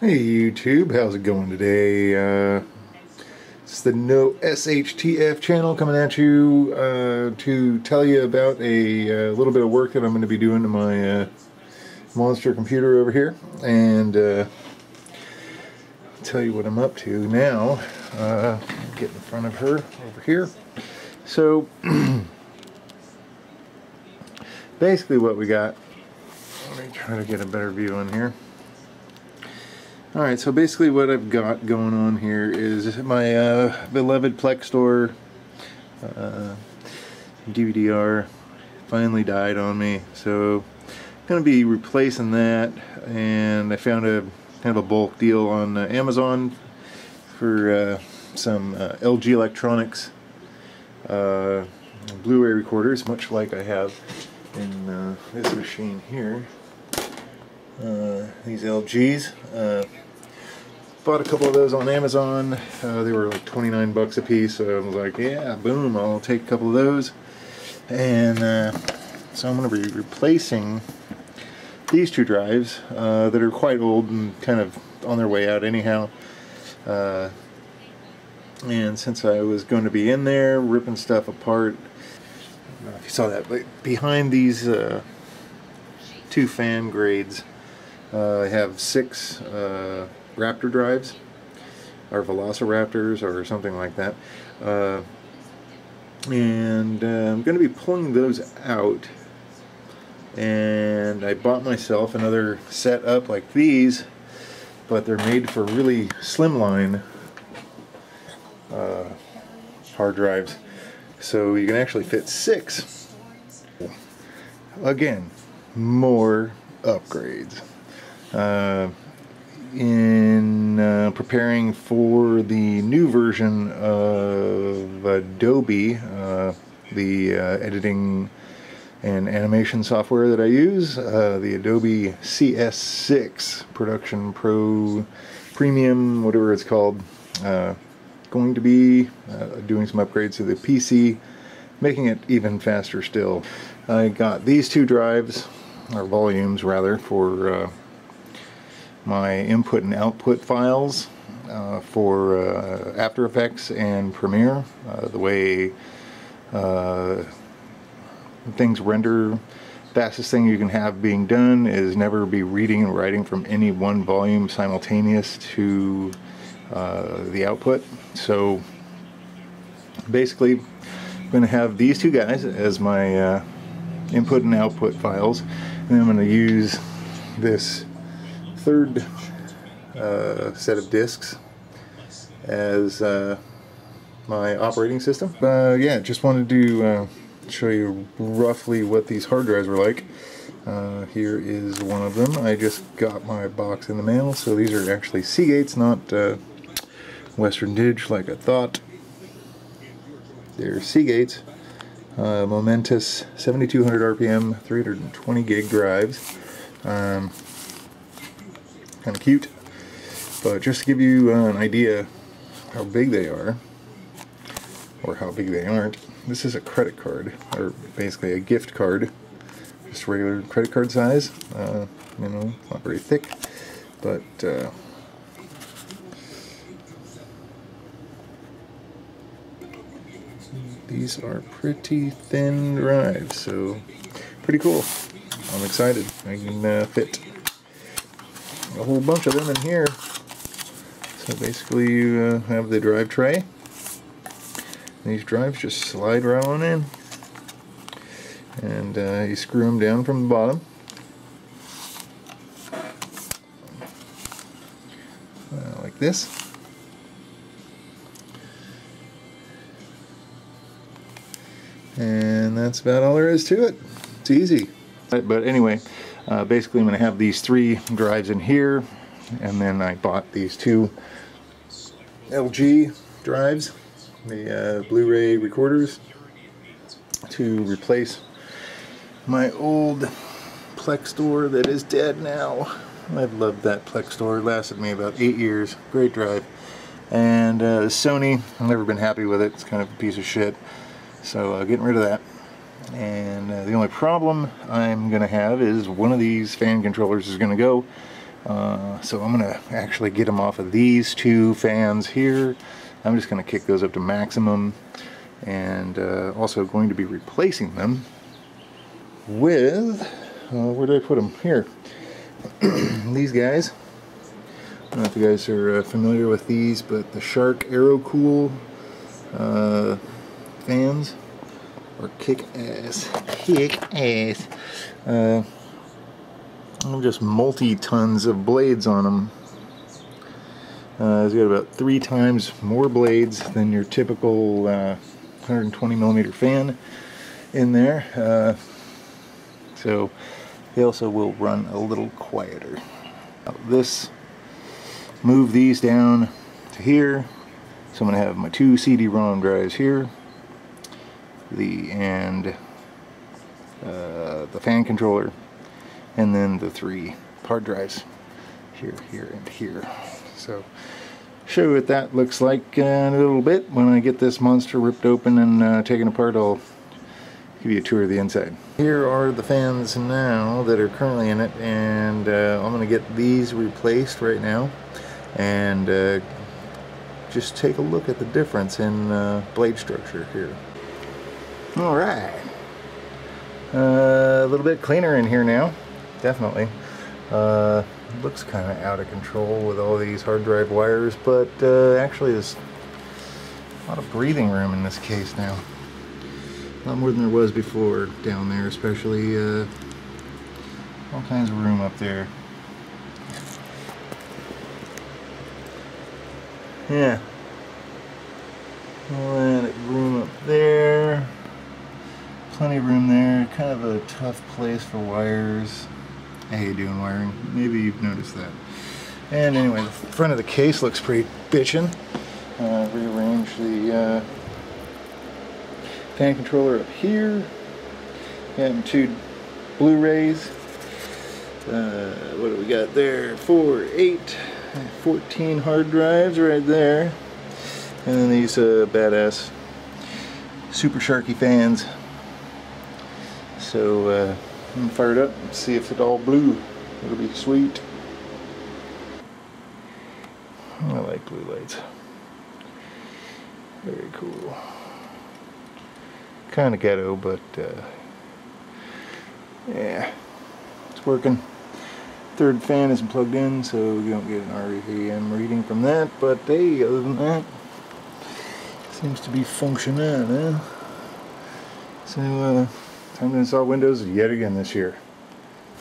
Hey YouTube, how's it going today? It's the No SHTF channel coming at you to tell you about a little bit of work that I'm going to be doing to my monster computer over here, and tell you what I'm up to now. Get in front of her over here. So basically what we got, let me try to get a better view on here. Alright, so basically what I've got going on here is my beloved Plextor DVD-R finally died on me, so I'm going to be replacing that, and I found a kind of a bulk deal on Amazon for some LG Electronics Blu-ray recorders, much like I have in this machine here. These LGs. Bought a couple of those on Amazon. They were like 29 bucks a piece, so I was like, yeah, boom, I'll take a couple of those. And so I'm going to be replacing these two drives that are quite old and kind of on their way out anyhow. And since I was going to be in there ripping stuff apart, I don't know if you saw that, but behind these two fan grades, I have six Raptor drives, or Velociraptors, or something like that, and I'm going to be pulling those out. And I bought myself another set up like these, but they're made for really slimline hard drives, so you can actually fit six. Again, more upgrades. In preparing for the new version of Adobe, the editing and animation software that I use, the Adobe CS6 Production Pro Premium, whatever it's called, going to be doing some upgrades to the PC, making it even faster still. I got these two drives, or volumes rather, for my input and output files for After Effects and Premiere. The way things render, fastest thing you can have being done is never be reading and writing from any one volume simultaneous to the output. So basically I'm going to have these two guys as my input and output files, and then I'm going to use this third set of discs as my operating system. Yeah, just wanted to show you roughly what these hard drives were like. Here is one of them. I just got my box in the mail, so these are actually Seagates, not Western Digital like I thought. They're Seagates. Momentus 7200 RPM 320 gig drives. Kind of cute, but just to give you an idea how big they are, or how big they aren't, this is a credit card, or basically a gift card, just regular credit card size. You know, not very thick, but these are pretty thin drives, so pretty cool. I'm excited. I can fit a whole bunch of them in here. So basically you have the drive tray. These drives just slide right on in. And you screw them down from the bottom. Like this. And that's about all there is to it. It's easy. But anyway, basically I'm going to have these three drives in here, and then I bought these two LG drives, the Blu-ray recorders, to replace my old Plextor that is dead now. I've loved that Plextor. It lasted me about 8 years. Great drive. And Sony, I've never been happy with it. It's kind of a piece of shit. So getting rid of that, and the only problem I'm going to have is one of these fan controllers is going to go, So I'm gonna actually get them off of these two fans here. I'm just gonna kick those up to maximum, and also going to be replacing them with, where did I put them? Here, these guys. I don't know if you guys are familiar with these, but the Shark Aerocool fans, or kick ass. Just multi-tons of blades on them. It's got about 3 times more blades than your typical 120mm fan in there, so they also will run a little quieter. This, move these down to here, so I'm going to have my 2 CD-ROM drives here, the fan controller, and then the 3 hard drives here, here, and here. So show you what that looks like in a little bit. When I get this monster ripped open and taken apart, I'll give you a tour of the inside. Here are the fans now that are currently in it, and I'm going to get these replaced right now and just take a look at the difference in blade structure here. Alright, a little bit cleaner in here now, definitely. Looks kind of out of control with all these hard drive wires, but actually there's a lot of breathing room in this case now. A lot more than there was before down there, especially. All kinds of room up there. Yeah. All that room up there. Plenty of room there. Kind of a tough place for wires. I hate doing wiring. Maybe you've noticed that. And anyway, the front of the case looks pretty bitchin'. Rearrange the fan controller up here. And 2 Blu-rays. What do we got there? 14 hard drives right there. And then these badass super sharky fans. So I'm fired up and see if it all blue. It'll be sweet. I like blue lights. Very cool. Kind of ghetto, but yeah, it's working. 3rd fan isn't plugged in, so we don't get an REM reading from that. But hey, other than that, seems to be functioning, eh? So time to install Windows yet again this year.